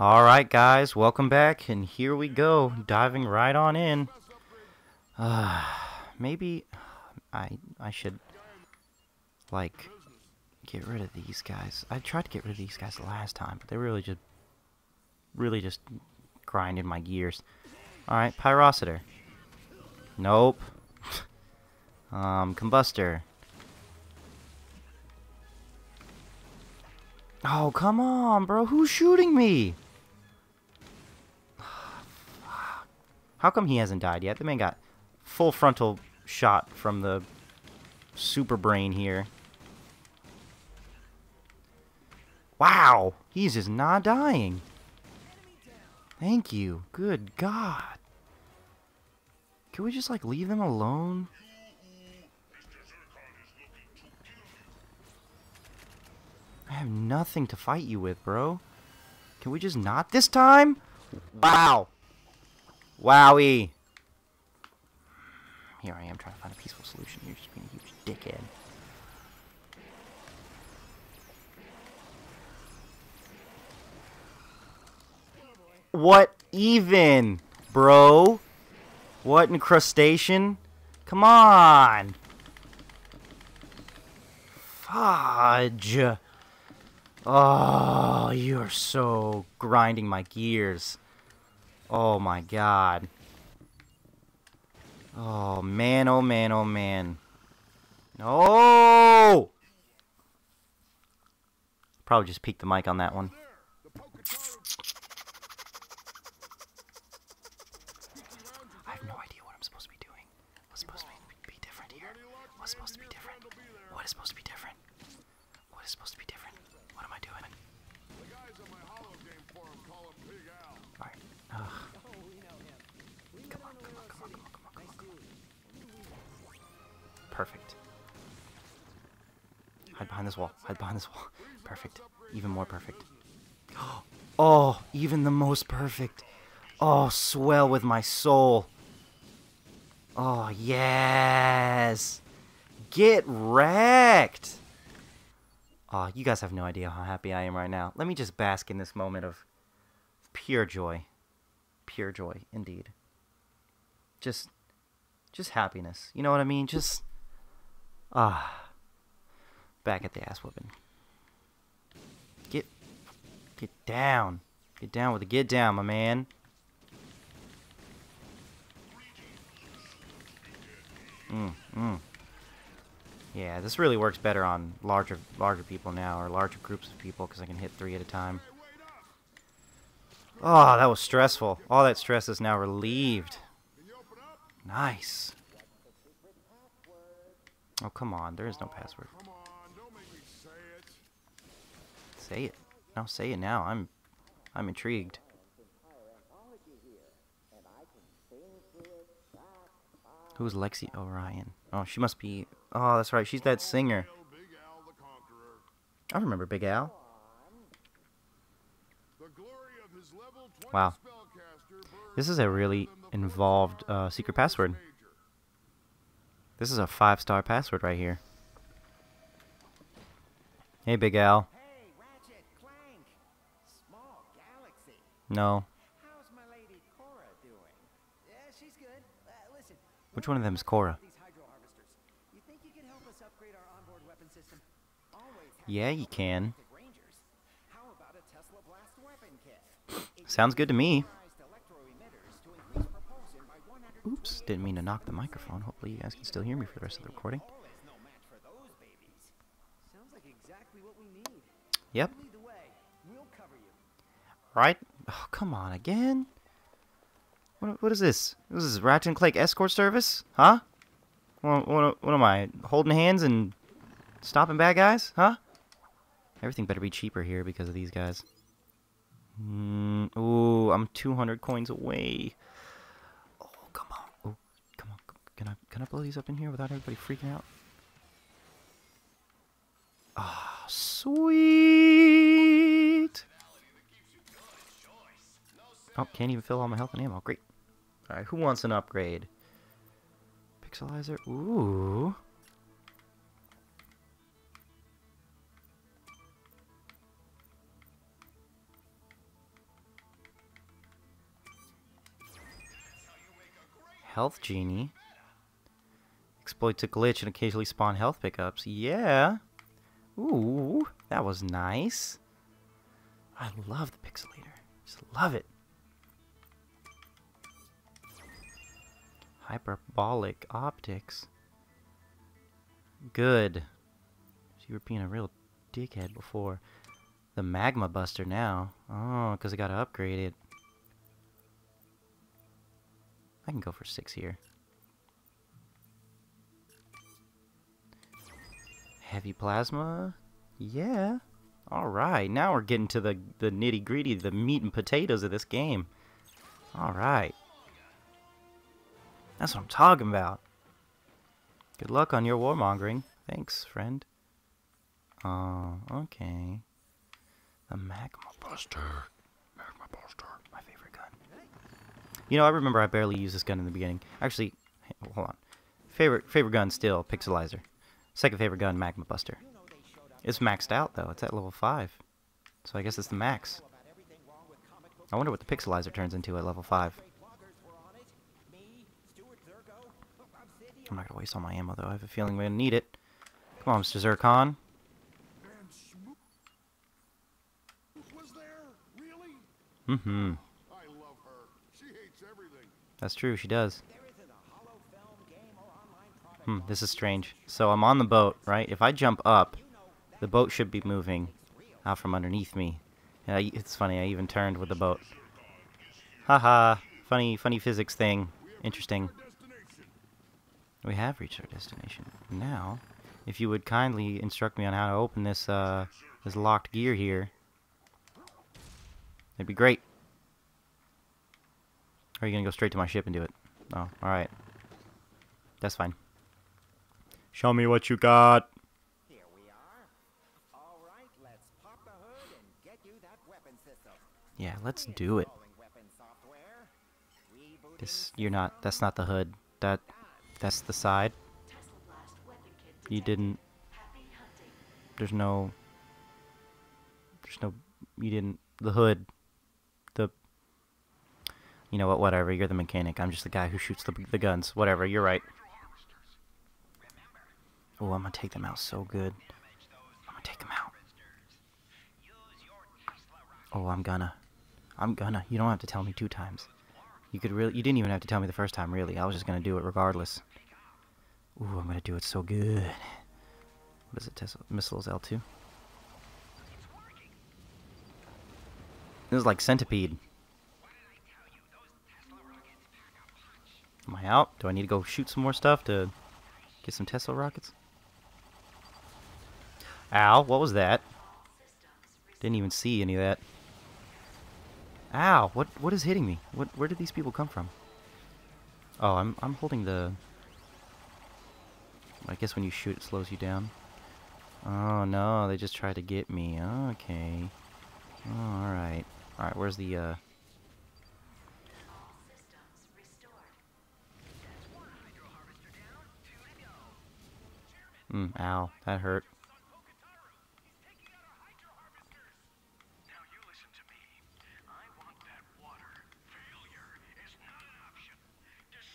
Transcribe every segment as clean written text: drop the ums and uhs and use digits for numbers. Alright guys, welcome back, and here we go, diving right on in. Maybe I should, like, get rid of these guys. I tried to get rid of these guys last time, but they really just grinded my gears. Alright, Pyrocitor. Nope. Combustor. Oh, come on, bro. Who's shooting me? How come he hasn't died yet? The man got full frontal shot from the super brain here. Wow! He's just not dying. Thank you. Good God. Can we just, like, leave them alone? I have nothing to fight you with, bro. Can we just not this time? Wow! Wowie! Here I am trying to find a peaceful solution. You're just being a huge dickhead. What even, bro? What incrustation? Come on! Fudge! Oh, you're so grinding my gears. Oh my God. Oh man, oh man, oh man. No! Probably just peeked the mic on that one. I have no idea what I'm supposed to be doing. What's supposed to be different here? What's supposed to be different? What is supposed to be different? What is supposed to be different? What am I doing? Alright. Come on. Perfect. Hide behind this wall. Hide behind this wall. Perfect. Even more perfect. Oh, even the most perfect. Oh, swell with my soul. Oh, yes. Get wrecked. Aw, you guys have no idea how happy I am right now. Let me just bask in this moment of pure joy. Pure joy, indeed. Just happiness. You know what I mean? Just, back at the ass whooping. Get down. Get down with the get down, my man. Yeah, this really works better on larger people now, or larger groups of people, because I can hit 3 at a time. Oh, that was stressful. All that stress is now relieved. Nice. Oh, come on. There is no password. Say it. No, say it now. I'm intrigued. Who's Lexi Orion? Oh, she must be... Oh, that's right. She's that singer. I remember Big Al. Wow. This is a really involved secret password. This is a 5-star password right here. Hey, Big Al. Hey, Ratchet, Clank. Small galaxy. No. How's my lady Cora doing? Yeah, she's good. Listen. Which one of them is Cora? Yeah, you can. Sounds good to me. Oops, didn't mean to knock the microphone. Hopefully you guys can still hear me for the rest of the recording. Yep. Right? Oh, come on, again? What is this? This is Ratchet & Clank escort service? Huh? What am I, holding hands and stopping bad guys? Huh? Everything better be cheaper here because of these guys. Ooh, I'm 200 coins away. Oh, come on. Oh, come on. Can I blow these up in here without everybody freaking out? Ah, sweet. Oh, can't even fill all my health and ammo. Great. All right, who wants an upgrade? Pixelizer. Ooh. health genie. Exploits a glitch and occasionally spawn health pickups. Yeah. Ooh, that was nice. I love the Pixelizer. Just love it. Hyperbolic optics. Good. So you were being a real dickhead before. The Magma Buster now. Oh, because I got upgraded. I can go for 6 here. Heavy Plasma? Yeah. Alright, now we're getting to the nitty-gritty, the meat and potatoes of this game. Alright. That's what I'm talking about. Good luck on your warmongering. Thanks, friend. Oh, okay. The Magma Buster. Magma Buster. My favorite gun. You know, I remember I barely used this gun in the beginning. Actually, hold on. Favorite gun still, Pixelizer. Second favorite gun, Magma Buster. It's maxed out, though. It's at level 5. So I guess it's the max. I wonder what the Pixelizer turns into at level 5. I'm not going to waste all my ammo, though. I have a feeling we're going to need it. Come on, Mr. Zircon. Mm-hmm. That's true, she does. This is strange. So I'm on the boat, right? If I jump up, the boat should be moving out from underneath me. And it's funny, I even turned with the boat. Haha, funny physics thing. Interesting. We have reached our destination. Now, if you would kindly instruct me on how to open this this locked gear here, it'd be great. Or are you gonna go straight to my ship and do it? Oh, alright. That's fine. Show me what you got. Here we are. All right, let's pop the hood and get you that weapon system. Yeah, let's do it. This, you're not, that's not the hood. That's the side. You didn't. There's no, you didn't, the hood. The, you know what, whatever, you're the mechanic. I'm just the guy who shoots the guns. Whatever, you're right. Oh, I'm gonna take them out so good. I'm gonna take them out. Oh, I'm gonna. You don't have to tell me 2 times. You didn't even have to tell me the first time, really. I was just gonna do it regardless. Ooh, I'm gonna do it so good. What is it, Tesla? Missiles L2. This is like Centipede. Am I out? Do I need to go shoot some more stuff to get some Tesla rockets? Ow, what was that? Didn't even see any of that. Ow, what is hitting me? Where did these people come from? Oh, I'm holding the, I guess when you shoot it slows you down. Oh no, they just tried to get me. Okay. Oh, alright. Alright, where's the ow, that hurt.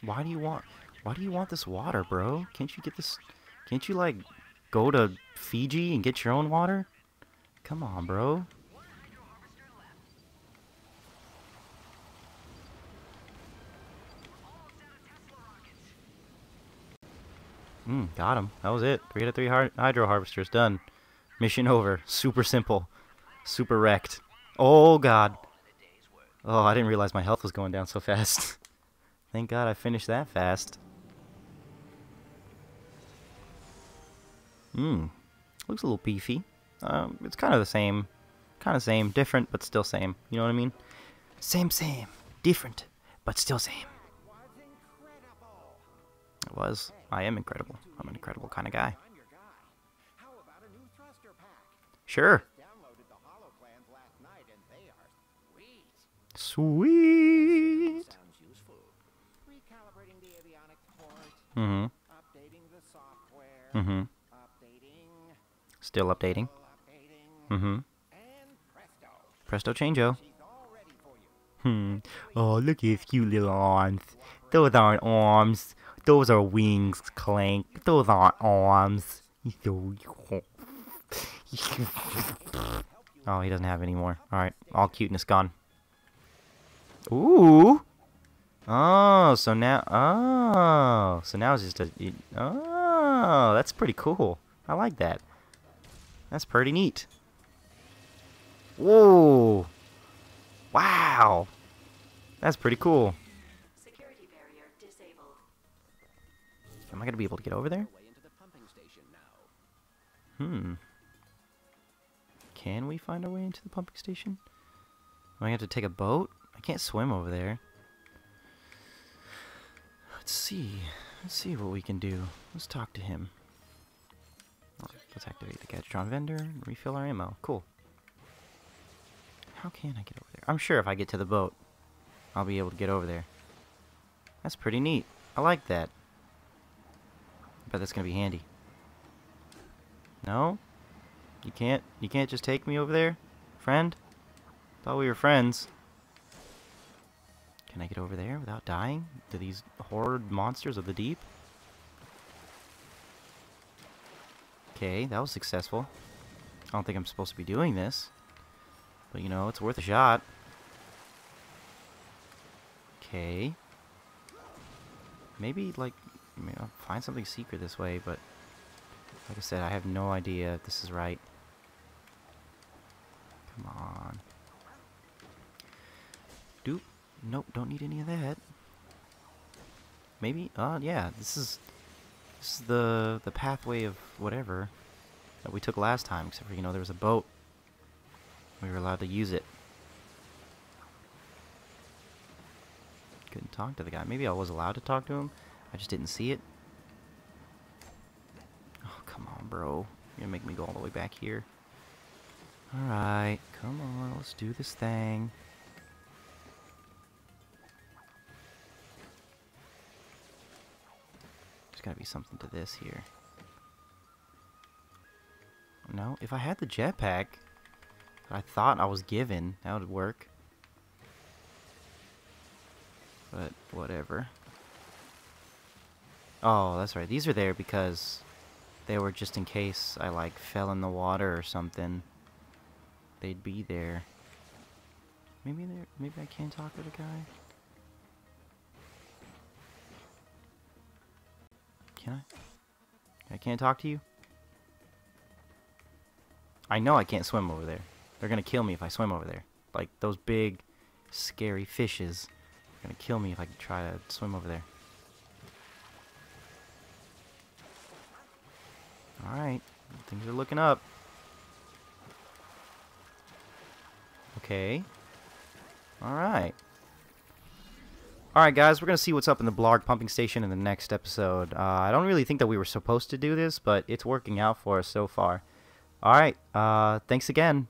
Why do you want this water, bro? Can't you get this? Can't you like go to Fiji and get your own water? Come on, bro. Got him. That was it. 3 out of 3 Hydro Harvesters. Done. Mission over. Super simple. Super wrecked. Oh, God. Oh, I didn't realize my health was going down so fast. Thank God I finished that fast. Looks a little beefy. It's kind of the same. Kind of same. Different, but still same. You know what I mean? Same. Different, but still same. It was. I am incredible. I'm an incredible kind of guy. Sure. Sweet. Still updating. Presto changeo. Oh, look at his cute little arms. Those aren't arms. Those are wings, Clank. Those aren't arms. Oh, he doesn't have any more. Alright, all cuteness gone. Ooh! Oh, so now... Oh! So now it's just a... Oh! That's pretty cool. I like that. That's pretty neat. Whoa! Wow! That's pretty cool. Security barrier disabled. Am I gonna be able to get over there? Hmm. Can we find our way into the pumping station? Am I gonna have to take a boat? I can't swim over there. Let's see. Let's see what we can do. Let's talk to him. Right, let's activate the Gadgetron vendor and refill our ammo. Cool. How can I get over there? I'm sure if I get to the boat, I'll be able to get over there. That's pretty neat. I like that. I bet that's gonna be handy. No? You can't just take me over there? Friend? Thought we were friends. Can I get over there without dying to these horrid monsters of the deep? Okay, that was successful. I don't think I'm supposed to be doing this. But you know, it's worth a shot. Okay. Maybe, like, I mean, I'll find something secret this way, but... Like I said, I have no idea if this is right. Come on. Doop. Nope, don't need any of that. Maybe? Yeah, this is the pathway of whatever that we took last time, except for, you know, there was a boat. We were allowed to use it. Couldn't talk to the guy. Maybe I was allowed to talk to him. I just didn't see it. Bro, you're gonna make me go all the way back here. Alright, come on, let's do this thing. There's gotta be something to this here. No, if I had the jetpack that I thought I was given, that would work. But, whatever. Oh, that's right, these are there because... They were just in case I, like, fell in the water or something. They'd be there. Maybe I can talk to the guy? Can I? I can't talk to you? I know I can't swim over there. They're gonna kill me if I swim over there. Like, those big, scary fishes are gonna kill me if I try to swim over there. Alright, things are looking up. Okay. Alright. Alright guys, we're going to see what's up in the Blarg pumping station in the next episode. I don't really think that we were supposed to do this, but it's working out for us so far. Alright, thanks again.